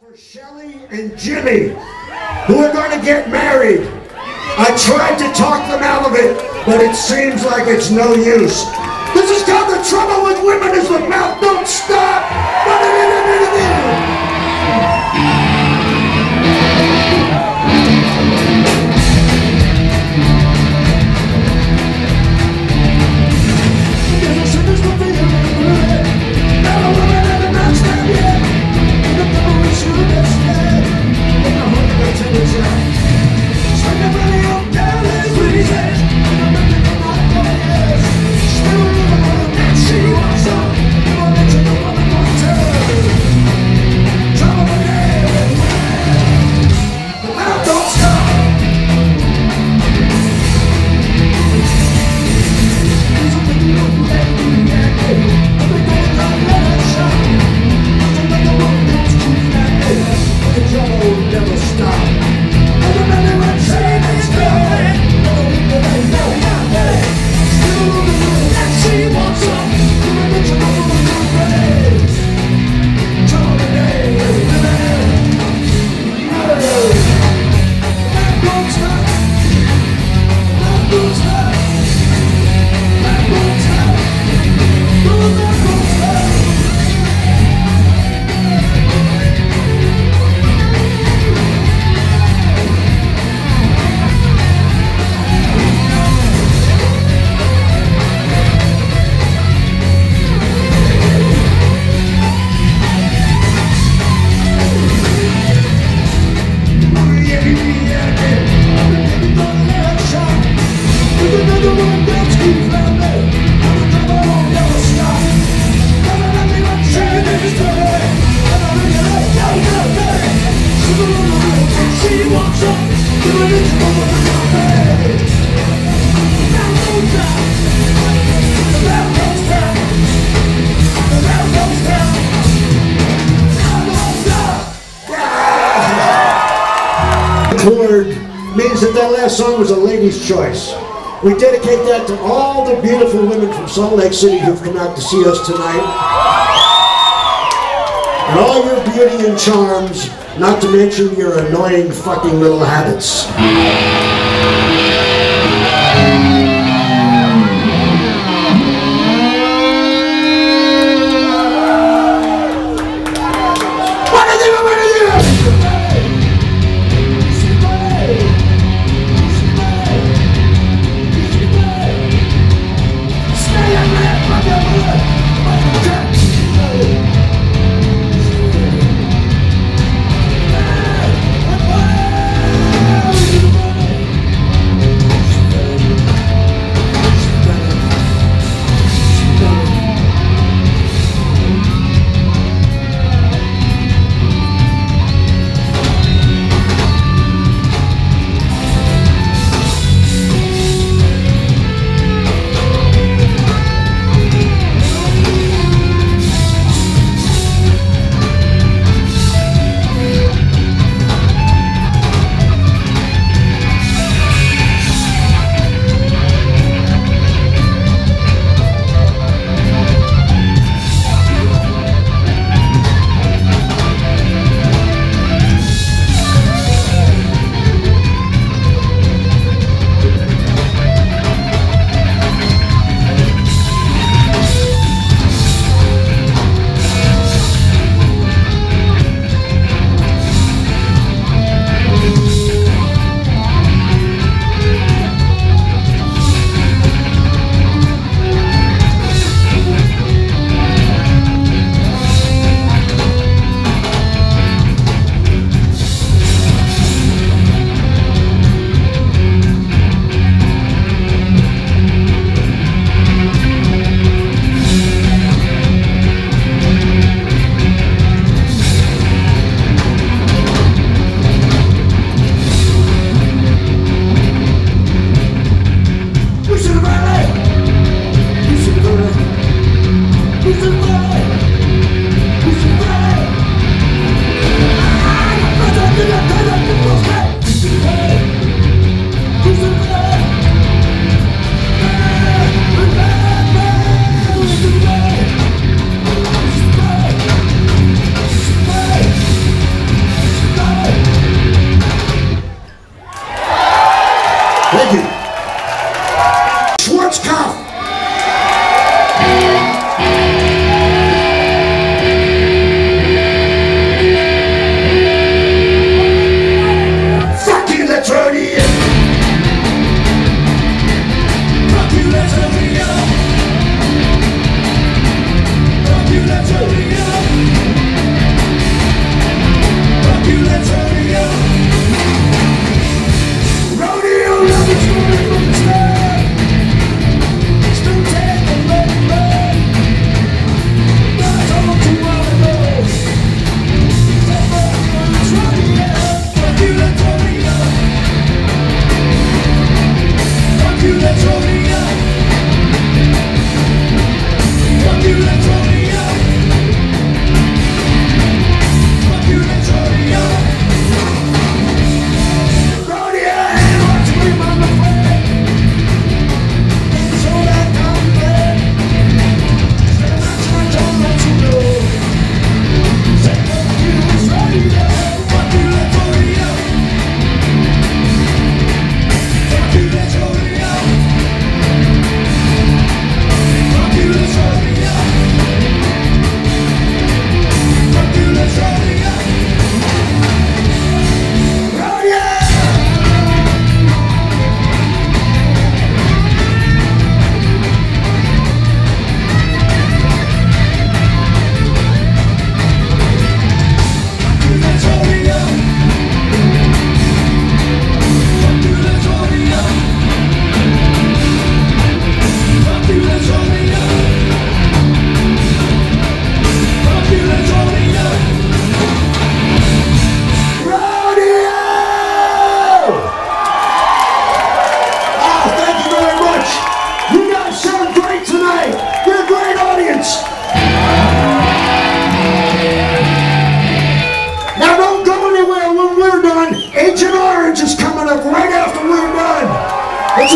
For Shelly and Jimmy, who are going to get married. I tried to talk them out of it, but it seems like it's no use. This is kind of the trouble with women, is the mouth don't stop. Chord means that that last song was a lady's choice. We dedicate that to all the beautiful women from Salt Lake City who've come out to see us tonight. And all your beauty and charms, not to mention your annoying fucking little habits.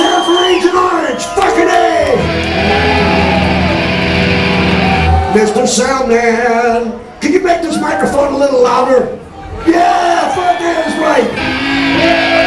Channel for Agent Orange, fucking A! Mr. Soundman, can you make this microphone a little louder? Yeah, fucking A is right! Yeah.